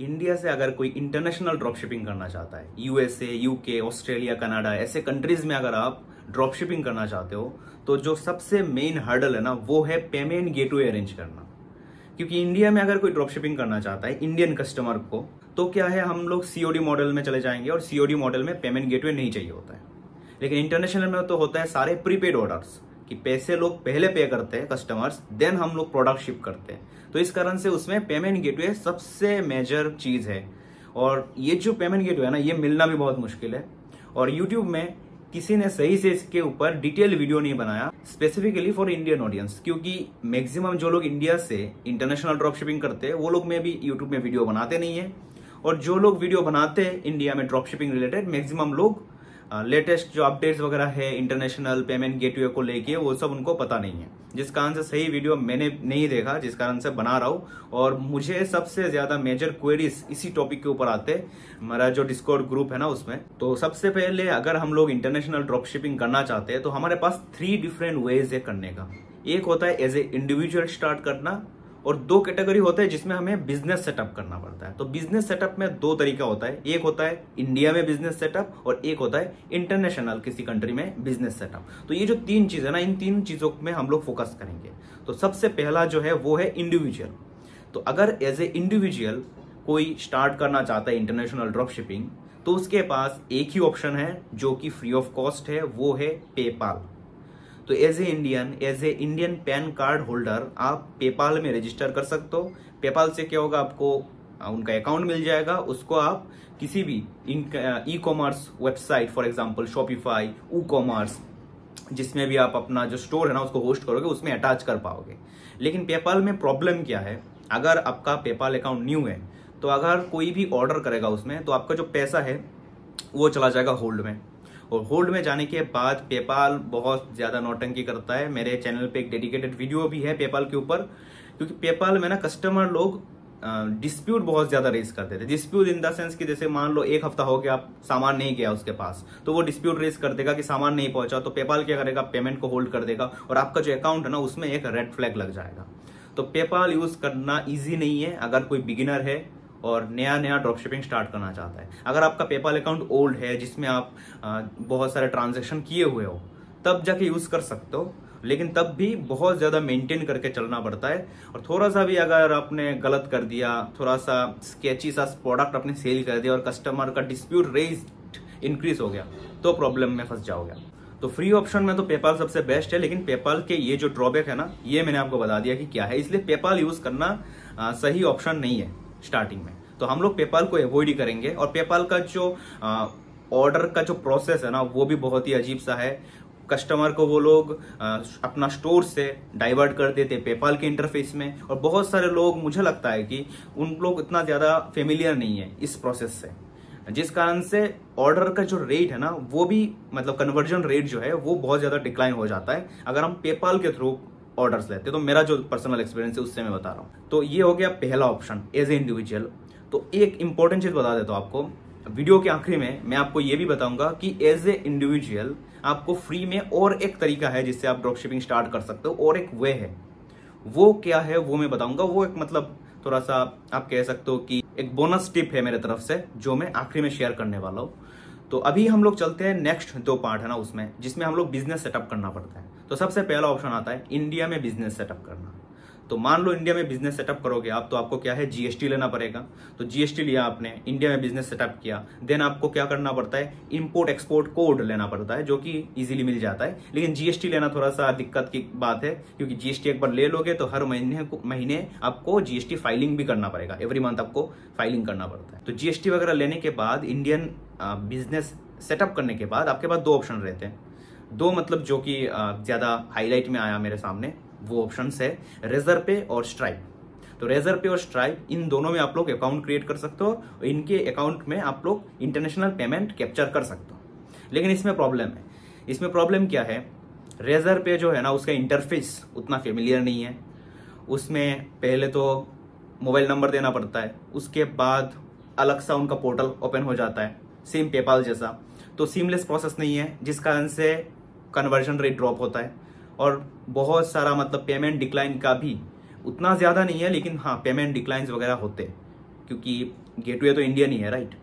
India से अगर कोई इंटरनेशनल ड्रॉप शिपिंग करना चाहता है, यूएसए, यूके, ऑस्ट्रेलिया, कनाडा, ऐसे कंट्रीज में अगर आप ड्रॉप शिपिंग करना चाहते हो तो जो सबसे मेन हर्डल है ना वो है पेमेंट गेटवे अरेंज करना। क्योंकि इंडिया में अगर कोई ड्रॉप शिपिंग करना चाहता है इंडियन कस्टमर को तो क्या है, हम लोग सीओडी मॉडल में चले जाएंगे और सीओडी मॉडल में पेमेंट गेटवे नहीं चाहिए होता है। लेकिन इंटरनेशनल में तो होता है सारे प्रीपेड ऑर्डर्स कि पैसे लोग पहले पे करते हैं कस्टमर्स, देन हम लोग प्रोडक्ट शिप करते हैं। तो इस कारण से उसमें पेमेंट गेटवे सबसे मेजर चीज़ है। और ये जो पेमेंट गेटवे है ना ये मिलना भी बहुत मुश्किल है और यूट्यूब में किसी ने सही से इसके ऊपर डिटेल वीडियो नहीं बनाया स्पेसिफिकली फॉर इंडियन ऑडियंस, क्योंकि मैक्सिमम जो लोग इंडिया से इंटरनेशनल ड्रॉप शिपिंग करते हैं वो लोग में भी यूट्यूब में वीडियो बनाते नहीं है। और जो लोग वीडियो बनाते हैं इंडिया में ड्रॉप शिपिंग रिलेटेड, मैक्सिमम लोग लेटेस्ट जो अपडेट्स वगैरह है इंटरनेशनल पेमेंट गेटवे को लेके वो सब उनको पता नहीं है, जिस कारण से सही वीडियो मैंने नहीं देखा, जिस कारण से बना रहा हूँ। और मुझे सबसे ज्यादा मेजर क्वेरीज इसी टॉपिक के ऊपर आते मेरा जो डिस्कॉर्ड ग्रुप है ना उसमें। तो सबसे पहले अगर हम लोग इंटरनेशनल ड्रॉप शिपिंग करना चाहते हैं तो हमारे पास 3 डिफरेंट वेज है करने का। एक होता है एज ए इंडिविजुअल स्टार्ट करना और 2 कैटेगरी होता है जिसमें हमें बिजनेस सेटअप करना पड़ता है। तो बिजनेस सेटअप में 2 तरीका होता है, एक होता है इंडिया में बिजनेस सेटअप और एक होता है इंटरनेशनल किसी कंट्री में बिजनेस सेटअप। तो ये जो 3 चीज़ है ना, इन 3 चीज़ों में हम लोग फोकस करेंगे। तो सबसे पहला जो है वो है इंडिविजुअल। तो अगर एज ए इंडिविजुअल कोई स्टार्ट करना चाहता है इंटरनेशनल ड्रॉप शिपिंग तो उसके पास एक ही ऑप्शन है जो कि फ्री ऑफ कॉस्ट है, वो है पेपाल। तो as a Indian PAN card holder आप पेपाल में रजिस्टर कर सकते हो। पेपाल से क्या होगा, आपको उनका अकाउंट मिल जाएगा, उसको आप किसी भी e commerce website for example Shopify, e commerce, जिसमें भी आप अपना जो स्टोर है ना उसको होस्ट करोगे उसमें अटैच कर पाओगे। लेकिन पेपाल में प्रॉब्लम क्या है, अगर आपका पेपाल अकाउंट न्यू है तो अगर कोई भी ऑर्डर करेगा उसमें तो आपका जो पैसा है वो चला जाएगा होल्ड में। और होल्ड में जाने के बाद पेपाल बहुत ज़्यादा नौटंकी करता है। मेरे चैनल पे एक डेडिकेटेड वीडियो भी है पेपाल के ऊपर, क्योंकि पेपाल में ना कस्टमर लोग डिस्प्यूट बहुत ज़्यादा रेज करते थे। डिस्प्यूट इन द सेंस कि जैसे मान लो 1 हफ्ता हो गया आप सामान नहीं गया उसके पास, तो वो डिस्प्यूट रेज कर देगा कि सामान नहीं पहुंचा। तो पेपाल क्या करेगा, पेमेंट को होल्ड कर देगा और आपका जो अकाउंट है ना उसमें एक रेड फ्लैग लग जाएगा। तो पेपाल यूज़ करना ईजी नहीं है अगर कोई बिगिनर है और नया ड्रॉप शिपिंग स्टार्ट करना चाहता है। अगर आपका पेपाल अकाउंट ओल्ड है जिसमें आप बहुत सारे ट्रांजैक्शन किए हुए हो तब जाके यूज़ कर सकते हो, लेकिन तब भी बहुत ज़्यादा मेंटेन करके चलना पड़ता है। और थोड़ा सा भी अगर आपने गलत कर दिया, थोड़ा सा स्केची सा प्रोडक्ट आपने सेल कर दिया और कस्टमर का डिस्प्यूट रेट इंक्रीज हो गया तो प्रॉब्लम में फंस जाओगे। तो फ्री ऑप्शन में तो पेपाल सबसे बेस्ट है, लेकिन पेपाल के ये जो ड्रॉबैक है ना ये मैंने आपको बता दिया कि क्या है, इसलिए पेपाल यूज़ करना सही ऑप्शन नहीं है स्टार्टिंग में। तो हम लोग पेपाल को अवॉइड ही करेंगे। और पेपाल का जो ऑर्डर का जो प्रोसेस है ना वो भी बहुत ही अजीब सा है। कस्टमर को वो लोग अपना स्टोर से डाइवर्ट कर देते पेपाल के इंटरफेस में, और बहुत सारे लोग मुझे लगता है कि उन लोग इतना ज़्यादा फेमिलियर नहीं है इस प्रोसेस से, जिस कारण से ऑर्डर का जो रेट है ना वो भी मतलब कन्वर्जन रेट जो है वो बहुत ज़्यादा डिक्लाइन हो जाता है अगर हम पेपाल के थ्रू ऑर्डर्स लेते हैं। तो मेरा जो पर्सनल एक्सपीरियंस है उससे मैं बता रहा हूँ। तो ये हो गया पहला ऑप्शन एज ए इंडिविजुअल। तो एक इंपॉर्टेंट चीज़ बता देता हूँ आपको, वीडियो के आखिरी में मैं आपको ये भी बताऊंगा कि एज ए इंडिविजुअल आपको फ्री में और एक तरीका है जिससे आप ड्रॉप शिपिंग स्टार्ट कर सकते हो, और एक वे है। वो क्या है वो मैं बताऊंगा, वो एक मतलब थोड़ा सा आप कह सकते हो कि एक बोनस टिप है मेरे तरफ से जो मैं आखिरी में शेयर करने वाला हूँ। तो अभी हम लोग चलते हैं नेक्स्ट 2 पार्ट है ना उसमें, जिसमें हम लोग बिजनेस सेटअप करना पड़ता है। तो सबसे पहला ऑप्शन आता है इंडिया में बिजनेस सेटअप करना। तो मान लो इंडिया में बिजनेस सेटअप करोगे आप तो आपको क्या है, जीएसटी लेना पड़ेगा। तो जीएसटी लिया आपने, इंडिया में बिजनेस सेटअप किया, देन आपको क्या करना पड़ता है, इंपोर्ट एक्सपोर्ट कोड लेना पड़ता है जो कि इजीली मिल जाता है। लेकिन जीएसटी लेना थोड़ा सा दिक्कत की बात है, क्योंकि जीएसटी एक बार ले लोगे तो हर महीने आपको जीएसटी फाइलिंग भी करना पड़ेगा, एवरी मंथ आपको फाइलिंग करना पड़ता है। तो जीएसटी वगैरह लेने के बाद इंडियन बिजनेस सेटअप करने के बाद आपके पास 2 ऑप्शन रहते हैं। 2 मतलब जो कि ज़्यादा हाईलाइट में आया मेरे सामने वो ऑप्शंस है रेजरपे और स्ट्राइप। तो रेजरपे और स्ट्राइप, इन दोनों में आप लोग अकाउंट क्रिएट कर सकते हो और इनके अकाउंट में आप लोग इंटरनेशनल पेमेंट कैप्चर कर सकते हो। लेकिन इसमें प्रॉब्लम है, इसमें प्रॉब्लम क्या है, रेजरपे जो है ना उसका इंटरफेस उतना फेमिलियर नहीं है। उसमें पहले तो मोबाइल नंबर देना पड़ता है, उसके बाद अलग सा उनका पोर्टल ओपन हो जाता है सेम पेपाल जैसा। तो सीमलेस प्रोसेस नहीं है, जिस कारण से कन्वर्जन रेट ड्रॉप होता है और बहुत सारा मतलब पेमेंट डिक्लाइन का भी उतना ज़्यादा नहीं है, लेकिन हाँ पेमेंट डिक्लाइंस वगैरह होते। क्योंकि गेटवे तो इंडियन ही है राइट।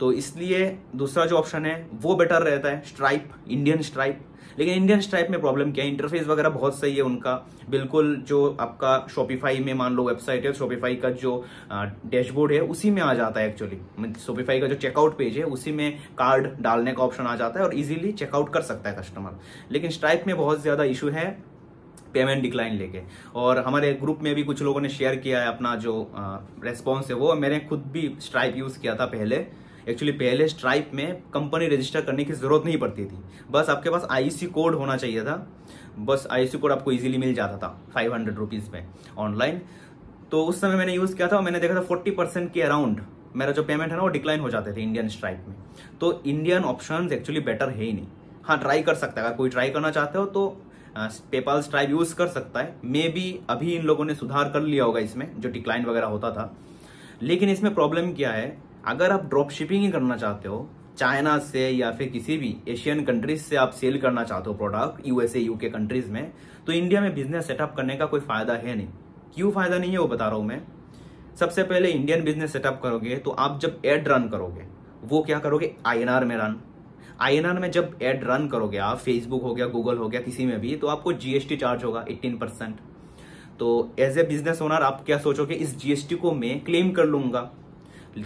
तो इसलिए दूसरा जो ऑप्शन है वो बेटर रहता है, स्ट्राइप, इंडियन स्ट्राइप। लेकिन इंडियन स्ट्राइप में प्रॉब्लम क्या है, इंटरफेस वगैरह बहुत सही है उनका, बिल्कुल जो आपका शॉपिफाई में मान लो वेबसाइट है, शॉपिफाई का जो डैशबोर्ड है उसी में आ जाता है एक्चुअली, शॉपिफाई का जो चेकआउट पेज है उसी में कार्ड डालने का ऑप्शन आ जाता है और इजीली चेकआउट कर सकता है कस्टमर। लेकिन स्ट्राइप में बहुत ज़्यादा इशू है पेमेंट डिक्लाइन लेके, और हमारे ग्रुप में भी कुछ लोगों ने शेयर किया है अपना जो रेस्पॉन्स है वो। मैंने खुद भी स्ट्राइप यूज़ किया था पहले, एक्चुअली पहले स्ट्राइप में कंपनी रजिस्टर करने की ज़रूरत नहीं पड़ती थी, बस आपके पास आईसी कोड होना चाहिए था, बस आईसी कोड आपको इजीली मिल जाता था 500 रुपीज़ में ऑनलाइन। तो उस समय मैंने यूज़ किया था और मैंने देखा था 40% के अराउंड मेरा जो पेमेंट है ना वो डिक्लाइन हो जाते थे इंडियन स्ट्राइप में। तो इंडियन ऑप्शन एक्चुअली बेटर है ही नहीं। हाँ, ट्राई कर सकता है, अगर कोई ट्राई करना चाहते हो तो पेपाल स्ट्राइप यूज़ कर सकता है। मे बी अभी इन लोगों ने सुधार कर लिया होगा इसमें जो डिक्लाइन वगैरह होता था। लेकिन इसमें प्रॉब्लम क्या है, अगर आप ड्रॉप शिपिंग ही करना चाहते हो, चाइना से या फिर किसी भी एशियन कंट्रीज से आप सेल करना चाहते हो प्रोडक्ट यूएसए यूके कंट्रीज में, तो इंडिया में बिजनेस सेटअप करने का कोई फायदा है नहीं। क्यों फायदा नहीं है वो बता रहा हूँ मैं। सबसे पहले इंडियन बिजनेस सेटअप करोगे तो आप जब एड रन करोगे वो क्या करोगे, आईएनआर में रन। आईएनआर में जब एड रन करोगे आप, फेसबुक हो गया, गूगल हो गया, किसी में भी, तो आपको जीएसटी चार्ज होगा 18%। तो एज ए बिजनेस ओनर आप क्या सोचोगे, इस जीएसटी को मैं क्लेम कर लूंगा।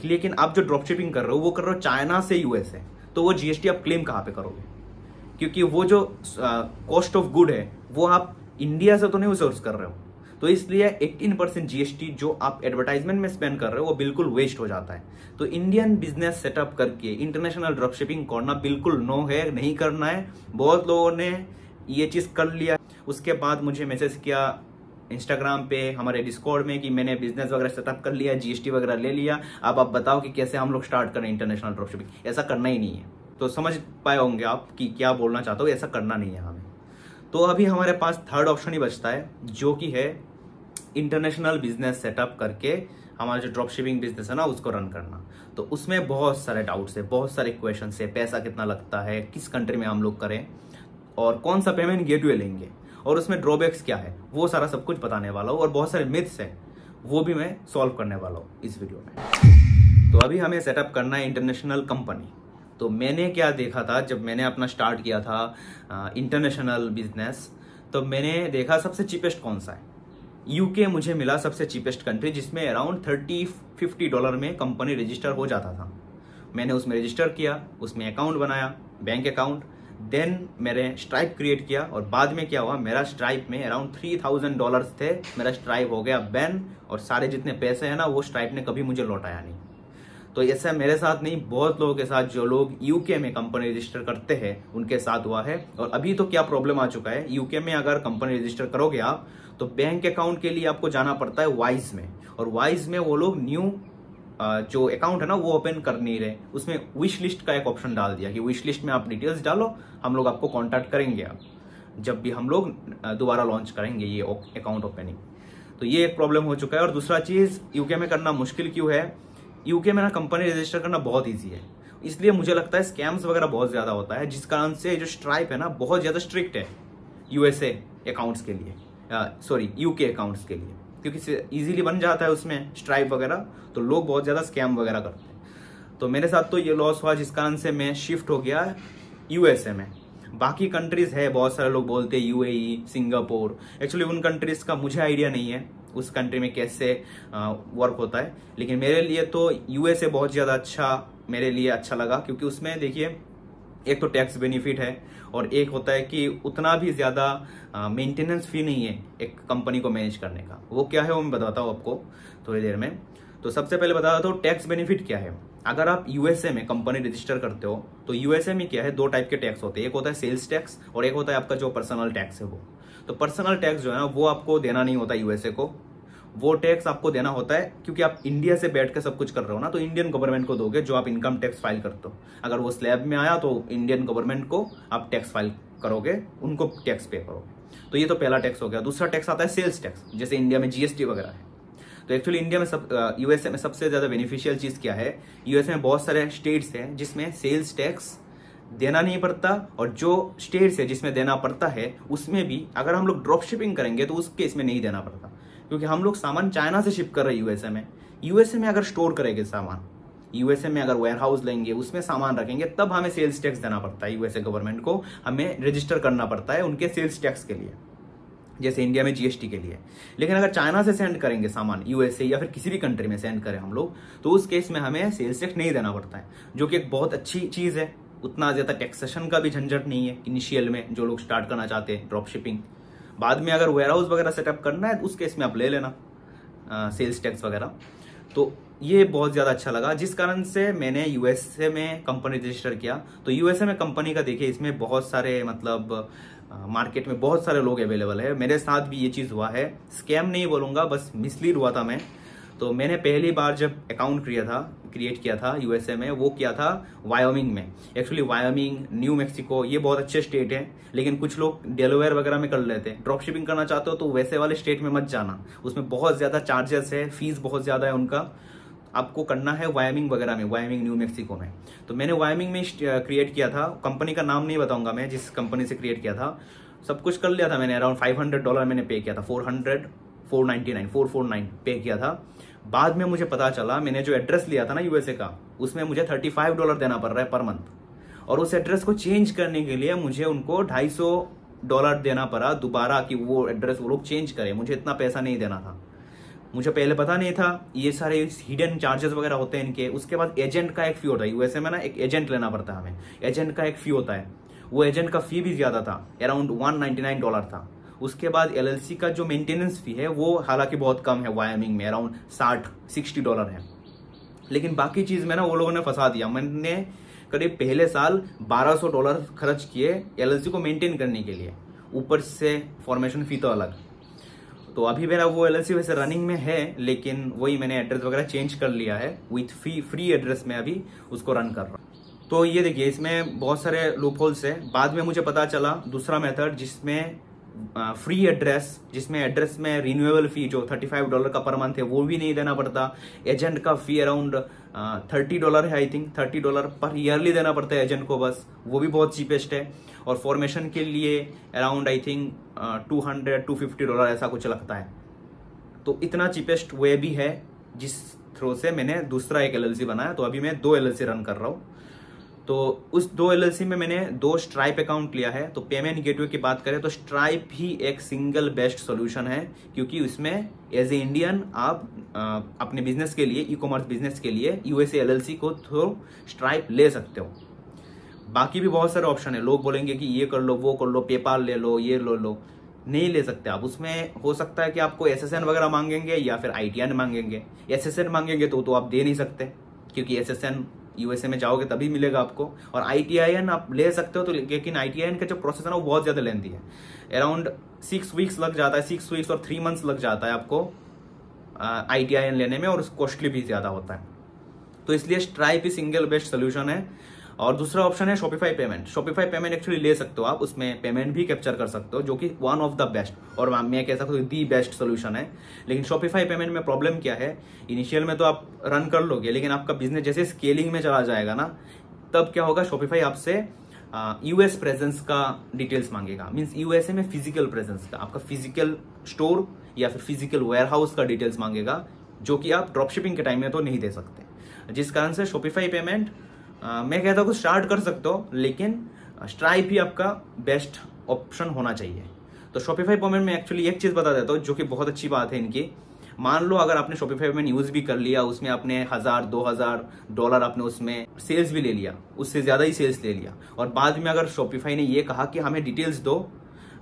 लेकिन आप जो ड्रॉप शिपिंग कर रहे हो वो कर रहे हो चाइना से यूएसए, तो वो जीएसटी आप क्लेम कहाँ पे करोगे, क्योंकि वो जो कॉस्ट ऑफ गुड है वो आप इंडिया से तो नहीं सोर्स कर रहे हो। तो इसलिए 18% जीएसटी जो आप एडवर्टाइजमेंट में स्पेंड कर रहे हो वो बिल्कुल वेस्ट हो जाता है। तो इंडियन बिजनेस सेटअप करके इंटरनेशनल ड्रॉप शिपिंग करना बिल्कुल नो है, नहीं करना है। बहुत लोगों ने ये चीज़ कर लिया। उसके बाद मुझे मैसेज किया इंस्टाग्राम पे हमारे डिस्कॉर्ड में कि मैंने बिजनेस वगैरह सेटअप कर लिया, जीएसटी वगैरह ले लिया, अब आप बताओ कि कैसे हम लोग स्टार्ट करें इंटरनेशनल ड्रॉप शिपिंग। ऐसा करना ही नहीं है। तो समझ पाए होंगे आप कि क्या बोलना चाहते हो, ऐसा करना नहीं है हमें। तो अभी हमारे पास थर्ड ऑप्शन ही बचता है जो कि है इंटरनेशनल बिजनेस सेटअप करके हमारा जो ड्रॉप शिपिंग बिजनेस है ना उसको रन करना। तो उसमें बहुत सारे डाउट्स है, बहुत सारे क्वेश्चन है, पैसा कितना लगता है, किस कंट्री में हम लोग करें और कौन सा पेमेंट गेटवे लेंगे और उसमें ड्रॉबैक्स क्या है, वो सारा सब कुछ बताने वाला हूँ। और बहुत सारे मिथ्स हैं वो भी मैं सॉल्व करने वाला हूँ इस वीडियो में। तो अभी हमें सेटअप करना है इंटरनेशनल कंपनी। तो मैंने क्या देखा था जब मैंने अपना स्टार्ट किया था इंटरनेशनल बिजनेस, तो मैंने देखा सबसे चीपेस्ट कौन सा है। यूके मुझे मिला सबसे चीपेस्ट कंट्री, जिसमें अराउंड $30-50 में कंपनी रजिस्टर हो जाता था। मैंने उसमें रजिस्टर किया, उसमें अकाउंट बनाया, बैंक अकाउंट, देन मेरे स्ट्राइप क्रिएट किया और बाद में क्या हुआ, मेरा स्ट्राइप में अराउंड $3000 थे। मेरा स्ट्राइप हो गया बैन और सारे जितने पैसे हैं ना वो स्ट्राइप ने कभी मुझे लौटाया नहीं। तो ऐसा मेरे साथ नहीं, बहुत लोगों के साथ जो लोग यूके में कंपनी रजिस्टर करते हैं उनके साथ हुआ है। और अभी तो क्या प्रॉब्लम आ चुका है, यूके में अगर कंपनी रजिस्टर करोगे आप तो बैंक अकाउंट के लिए आपको जाना पड़ता है वाइज में, और वाइज में वो लोग न्यू जो अकाउंट है ना वो ओपन कर नहीं रहे। उसमें विश लिस्ट का एक ऑप्शन डाल दिया कि विश लिस्ट में आप डिटेल्स डालो, हम लोग आपको कांटेक्ट करेंगे आप जब भी हम लोग दोबारा लॉन्च करेंगे ये अकाउंट ओपनिंग। तो ये एक प्रॉब्लम हो चुका है। और दूसरा चीज़, यूके में करना मुश्किल क्यों है, यूके में ना कंपनी रजिस्टर करना बहुत ईजी है, इसलिए मुझे लगता है स्कैम्स वगैरह बहुत ज़्यादा होता है, जिस कारण से जो स्ट्राइप है ना बहुत ज़्यादा स्ट्रिक्ट है यूएसए अकाउंट्स के लिए, सॉरी यूके अकाउंट्स के लिए, क्योंकि इजीली बन जाता है उसमें स्ट्राइप वगैरह, तो लोग बहुत ज़्यादा स्कैम वगैरह करते हैं। तो मेरे साथ तो ये लॉस हुआ, जिस कारण से मैं शिफ्ट हो गया यूएसए में। बाकी कंट्रीज़ है, बहुत सारे लोग बोलते हैं यूएई, सिंगापुर, एक्चुअली उन कंट्रीज़ का मुझे आइडिया नहीं है उस कंट्री में कैसे वर्क होता है। लेकिन मेरे लिए तो यूएसए बहुत ज़्यादा अच्छा, मेरे लिए अच्छा लगा, क्योंकि उसमें देखिए एक तो टैक्स बेनिफिट है और एक होता है कि उतना भी ज़्यादा मेंटेनेंस फी नहीं है एक कंपनी को मैनेज करने का। वो क्या है वो मैं बताता हूँ आपको थोड़ी देर में। तो सबसे पहले बता देता हूँ टैक्स बेनिफिट क्या है। अगर आप यूएसए में कंपनी रजिस्टर करते हो तो यूएसए में क्या है, दो टाइप के टैक्स होते हैं, एक होता है सेल्स टैक्स और एक होता है आपका जो पर्सनल टैक्स है वो। तो पर्सनल टैक्स जो है ना वो आपको देना नहीं होता यूएसए को, वो टैक्स आपको देना होता है क्योंकि आप इंडिया से बैठ कर सब कुछ कर रहे हो ना, तो इंडियन गवर्नमेंट को दोगे जो आप इनकम टैक्स फाइल करते हो। अगर वो स्लैब में आया तो इंडियन गवर्नमेंट को आप टैक्स फाइल करोगे, उनको टैक्स पे करोगे। तो ये तो पहला टैक्स हो गया। दूसरा टैक्स आता है सेल्स टैक्स, जैसे इंडिया में जीएसटी वगैरह है। तो एक्चुअली इंडिया में यूएसए में सबसे ज़्यादा बेनिफिशियल चीज़ क्या है, यूएसए में बहुत सारे स्टेट्स हैं जिसमें सेल्स टैक्स देना नहीं पड़ता, और जो स्टेट्स है जिसमें देना पड़ता है उसमें भी अगर हम लोग ड्रॉप शिपिंग करेंगे तो उसके इसमें नहीं देना पड़ता, क्योंकि हम लोग सामान चाइना से शिप कर रहे हैं यूएसए में, यूएसए में अगर स्टोर करेंगे सामान, यूएसए में अगर वेयर हाउस लेंगे, उसमें सामान रखेंगे, तब हमें सेल्स टैक्स देना पड़ता है। यूएसए गवर्नमेंट को हमें रजिस्टर करना पड़ता है उनके सेल्स टैक्स के लिए, जैसे इंडिया में जीएसटी के लिए। लेकिन अगर चाइना से सेंड करेंगे सामान, यूएसए या फिर किसी भी कंट्री में सेंड करें हम लोग, तो उस केस में हमें सेल्स टैक्स नहीं देना पड़ता है, जो कि एक बहुत अच्छी चीज़ है। उतना ज़्यादा टैक्सेशन का भी झंझट नहीं है इनिशियल में, जो लोग स्टार्ट करना चाहते हैं ड्रॉप शिपिंग। बाद में अगर वेयर हाउस वगैरह सेटअप करना है, उस केस में आप ले लेना सेल्स टैक्स वगैरह। तो ये बहुत ज़्यादा अच्छा लगा, जिस कारण से मैंने यूएसए में कंपनी रजिस्टर किया। तो यूएसए में कंपनी का देखिए, इसमें बहुत सारे मतलब मार्केट में बहुत सारे लोग अवेलेबल है। मेरे साथ भी ये चीज़ हुआ है, स्कैम नहीं बोलूँगा, बस मिसलीड हुआ था मैं। तो मैंने पहली बार जब अकाउंट क्रिएट किया था यूएसए में, वो किया था वायोमिंग में। एक्चुअली वायोमिंग, न्यू मेक्सिको, ये बहुत अच्छे स्टेट हैं, लेकिन कुछ लोग डेलावेयर वगैरह में कर लेते हैं। ड्रॉप शिपिंग करना चाहते हो तो वैसे वाले स्टेट में मत जाना, उसमें बहुत ज़्यादा चार्जेस है, फीस बहुत ज़्यादा है उनका। आपको करना है वायोमिंग वगैरह में, वायोमिंग न्यू मेक्सिको में। तो मैंने वायोमिंग में क्रिएट किया था, कंपनी का नाम नहीं बताऊंगा मैं जिस कंपनी से क्रिएट किया था। सब कुछ कर लिया था मैंने, अराउंड $500 मैंने पे किया था, 449 पे किया था। बाद में मुझे पता चला, मैंने जो एड्रेस लिया था ना यूएसए का, उसमें मुझे $35 देना पड़ रहा है पर मंथ, और उस एड्रेस को चेंज करने के लिए मुझे उनको $250 देना पड़ा दोबारा, कि वो एड्रेस वो लोग चेंज करें। मुझे इतना पैसा नहीं देना था, मुझे पहले पता नहीं था। ये सारे हिडन चार्जेस वगैरह होते हैं इनके। उसके बाद एजेंट का एक फी होता है, यूएसए में ना एक एजेंट लेना पड़ता है हमें, एजेंट का एक फी होता है। वो एजेंट का फी भी ज़्यादा था, अराउंड $199 था। उसके बाद एलएलसी का जो मेंटेनेंस फी है, वो हालांकि बहुत कम है वायोमिंग में, अराउंड $60 है। लेकिन बाकी चीज़ में ना वो लोगों ने फंसा दिया। मैंने करीब पहले साल $1200 खर्च किए एलएलसी को मेंटेन करने के लिए, ऊपर से फॉर्मेशन फी तो अलग। तो अभी मेरा वो एलएलसी वैसे रनिंग में है, लेकिन वही मैंने एड्रेस वगैरह चेंज कर लिया है, विथ फी फ्री एड्रेस में अभी उसको रन कर रहा हूँ। तो ये देखिए, इसमें बहुत सारे लूपहोल्स है। बाद में मुझे पता चला दूसरा मेथड, जिसमें फ्री एड्रेस, जिसमें एड्रेस में रिन्यूएबल फी जो $35 का पर मंथ है वो भी नहीं देना पड़ता। एजेंट का फी अराउंड $30 है, आई थिंक $30 पर ईयरली देना पड़ता है एजेंट को बस, वो भी बहुत चीपेस्ट है। और फॉर्मेशन के लिए अराउंड आई थिंक $250 ऐसा कुछ लगता है। तो इतना चीपेस्ट वे भी है, जिस थ्रू से मैंने दूसरा एक एलएलसी बनाया। तो अभी मैं 2 LLC रन कर रहा हूँ। तो उस 2 LLC में मैंने 2 Stripe अकाउंट लिया है। तो पेमेंट गेटवे की बात करें तो Stripe ही एक सिंगल बेस्ट सोल्यूशन है, क्योंकि उसमें एज ए इंडियन आप अपने बिजनेस के लिए, ई कॉमर्स बिजनेस के लिए यूएसए एलएलसी को थ्रू Stripe ले सकते हो। बाकी भी बहुत सारे ऑप्शन है। लोग बोलेंगे कि ये कर लो, वो कर लो, पेपाल ले लो, ये लो। नहीं ले सकते आप। उसमें हो सकता है कि आपको SSN वगैरह मांगेंगे या फिर ITIN मांगेंगे। SSN मांगेंगे तो आप दे नहीं सकते, क्योंकि SSN यूएसए में जाओगे तभी मिलेगा आपको। और ITIN आप ले सकते हो, तो लेकिन ITIN का जो प्रोसेस है ना वो बहुत ज़्यादा लेंथी है, अराउंड 6 वीक्स लग जाता है, 6 वीक्स और 3 मंथ्स लग जाता है आपको ITIN लेने में, और कॉस्टली भी ज़्यादा होता है। तो इसलिए Stripe ही सिंगल बेस्ट सोल्यूशन है। और दूसरा ऑप्शन है शॉपिफाई पेमेंट एक्चुअली ले सकते हो आप, उसमें पेमेंट भी कैप्चर कर सकते हो, जो कि वन ऑफ द बेस्ट, और मैं कह सकता हूँ दी बेस्ट सोल्यूशन है। लेकिन शॉपिफाई पेमेंट में प्रॉब्लम क्या है, इनिशियल में तो आप रन कर लोगे, लेकिन आपका बिजनेस जैसे स्केलिंग में चला जाएगा ना, तब क्या होगा, शॉपिफाई आपसे यूएस प्रेजेंस का डिटेल्स मांगेगा। मीन्स यूएसए में फिजिकल प्रेजेंस का, आपका फिजिकल स्टोर या फिर फिजिकल वेयर हाउस का डिटेल्स मांगेगा, जो कि आप ड्रॉप शिपिंग के टाइम में तो नहीं दे सकते। जिस कारण से शॉपिफाई पेमेंट मैं कहता हूँ स्टार्ट कर सकते हो, लेकिन Stripe ही आपका बेस्ट ऑप्शन होना चाहिए। तो Shopify पेमेंट में एक्चुअली एक चीज़ बता देता हूँ, जो कि बहुत अच्छी बात है इनकी। मान लो अगर आपने Shopify पेमेंट यूज़ भी कर लिया, उसमें आपने $1000-2000 आपने उसमें सेल्स भी ले लिया, उससे ज़्यादा ही सेल्स ले लिया, और बाद में अगर Shopify ने ये कहा कि हमें डिटेल्स दो,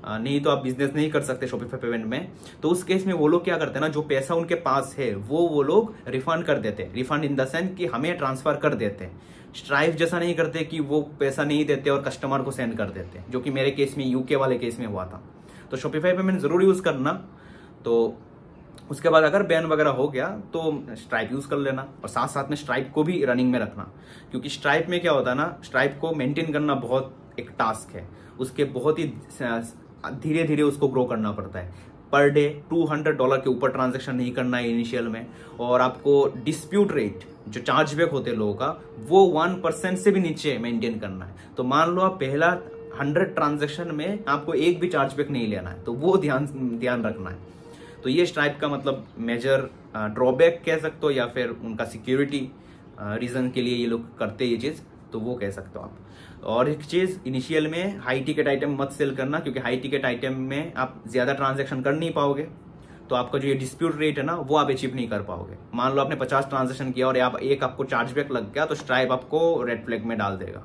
नहीं तो आप बिजनेस नहीं कर सकते Shopify पेमेंट में, तो उस केस में वो लोग क्या करते हैं ना, जो पैसा उनके पास है वो लोग रिफंड कर देते हैं। रिफंड इन द सेंस कि हमें ट्रांसफ़र कर देते हैं। Stripe जैसा नहीं करते कि वो पैसा नहीं देते और कस्टमर को सेंड कर देते, जो कि मेरे केस में यूके वाले केस में हुआ था। तो Shopify पेमेंट ज़रूर यूज़ करना। तो उसके बाद अगर बैन वगैरह हो गया तो Stripe यूज़ कर लेना, और साथ साथ में Stripe को भी रनिंग में रखना, क्योंकि Stripe में क्या होता है ना, Stripe को मेंटेन करना बहुत एक टास्क है, उसके बहुत ही धीरे धीरे उसको ग्रो करना पड़ता है। पर डे $200 के ऊपर ट्रांजैक्शन नहीं करना है इनिशियल में, और आपको डिस्प्यूट रेट जो चार्जबैक होते हैं लोगों का, वो 1% से भी नीचे मेंटेन करना है। तो मान लो आप पहला 100 ट्रांजैक्शन में आपको एक भी चार्जबैक नहीं लेना है, तो वो ध्यान रखना है। तो ये स्ट्राइप का मतलब मेजर ड्रॉबैक कह सकते हो या फिर उनका सिक्योरिटी रीज़न के लिए ये लोग करते ये चीज़, तो वो कह सकते हो आप। और एक चीज़, इनिशियल में हाई टिकट आइटम मत सेल करना, क्योंकि हाई टिकट आइटम में आप ज़्यादा ट्रांजेक्शन कर नहीं पाओगे, तो आपका जो ये डिस्प्यूट रेट है ना वो आप अचीव नहीं कर पाओगे। मान लो आपने 50 ट्रांजेक्शन किया और आप एक आपको चार्जबैक लग गया, तो स्ट्राइप आपको रेड फ्लैग में डाल देगा।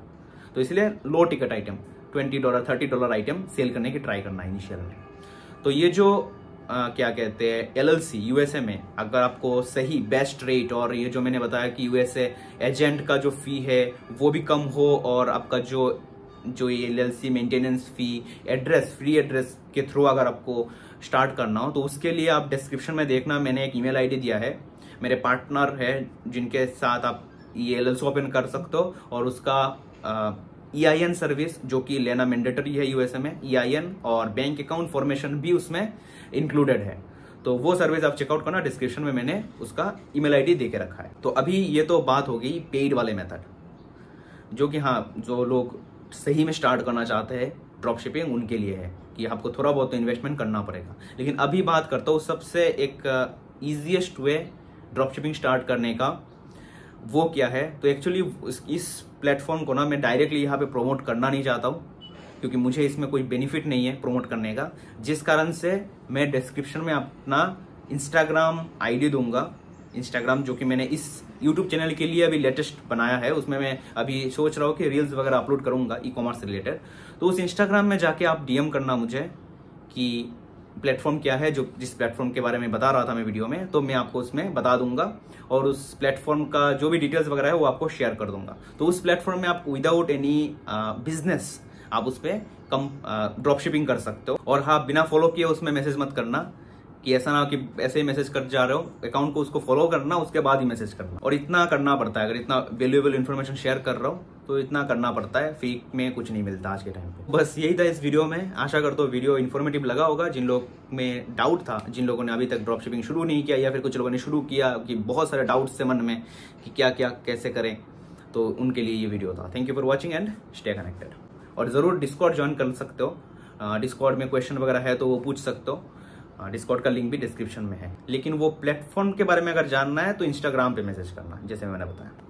तो इसलिए low ticket item $20 $30 item sell करने की ट्राई करना इनिशियल में। तो ये जो क्या कहते हैं LLC USA में, अगर आपको सही बेस्ट रेट और ये जो मैंने बताया कि USA एजेंट का जो फ़ी है वो भी कम हो, और आपका जो ये LLC maintenance fee, address, free address के थ्रू अगर आपको स्टार्ट करना हो, तो उसके लिए आप डिस्क्रिप्शन में देखना, मैंने एक ईमेल आईडी दिया है, मेरे पार्टनर है जिनके साथ आप ये LLC ओपन कर सकते हो। और उसका EIN सर्विस जो कि लेना मैंडेटरी है यूएसए में, EIN और बैंक अकाउंट फॉर्मेशन भी उसमें इंक्लूडेड है, तो वो सर्विस आप चेकआउट करना। डिस्क्रिप्शन में मैंने उसका ईमेल आईडी देके रखा है। तो अभी ये तो बात हो गई पेड वाले मेथड, जो कि हाँ जो लोग सही में स्टार्ट करना चाहते हैं ड्रॉप शिपिंग उनके लिए है कि आपको थोड़ा बहुत तो इन्वेस्टमेंट करना पड़ेगा। लेकिन अभी बात करता हूँ सबसे एक easiest way drop shipping start करने का, वो क्या है। तो एक्चुअली इस प्लेटफॉर्म को ना मैं डायरेक्टली यहाँ पे प्रोमोट करना नहीं चाहता हूँ, क्योंकि मुझे इसमें कोई बेनिफिट नहीं है प्रोमोट करने का, जिस कारण से मैं डिस्क्रिप्शन में अपना इंस्टाग्राम आईडी दूंगा। इंस्टाग्राम जो कि मैंने इस यूट्यूब चैनल के लिए अभी लेटेस्ट बनाया है, उसमें मैं अभी सोच रहा हूँ कि रील्स वगैरह अपलोड करूँगा ई कॉमर्स रिलेटेड। तो उस इंस्टाग्राम में जाके आप DM करना मुझे कि प्लेटफॉर्म क्या है, जो जिस प्लेटफॉर्म के बारे में बता रहा था मैं वीडियो में, तो मैं आपको उसमें बता दूंगा और उस प्लेटफॉर्म का जो भी डिटेल्स वगैरह है वो आपको शेयर कर दूंगा। तो उस प्लेटफॉर्म में आप विदाउट एनी बिजनेस आप उस पर कम ड्रॉप शिपिंग कर सकते हो। और हाँ, बिना फॉलो किए उसमें मैसेज मत करना, कि ऐसा ना हो कि ऐसे ही मैसेज कर जा रहे हो, अकाउंट को उसको फॉलो करना उसके बाद ही मैसेज करना। और इतना करना पड़ता है, अगर इतना वैल्यूएबल इन्फॉर्मेशन शेयर कर रहा हूँ तो इतना करना पड़ता है, फ्री में कुछ नहीं मिलता आज के टाइम पे। बस यही था इस वीडियो में, आशा करता हूँ वीडियो इन्फॉर्मेटिव लगा होगा। जिन लोग में डाउट था, जिन लोगों ने अभी तक ड्रॉप शिपिंग शुरू नहीं किया, या फिर कुछ लोगों ने शुरू किया कि बहुत सारे डाउट्स थे मन में कि क्या क्या कैसे करें, तो उनके लिए ये वीडियो था। Thank you for watching and stay connected. और ज़रूर डिस्कॉर्ड ज्वाइन कर सकते हो, डिस्कॉर्ड में क्वेश्चन वगैरह है तो वो पूछ सकते हो, डिस्कॉर्ड का लिंक भी डिस्क्रिप्शन में है। लेकिन वो प्लेटफॉर्म के बारे में अगर जानना है तो इंस्टाग्राम पे मैसेज करना, जैसे मैंने बताया।